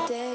the day.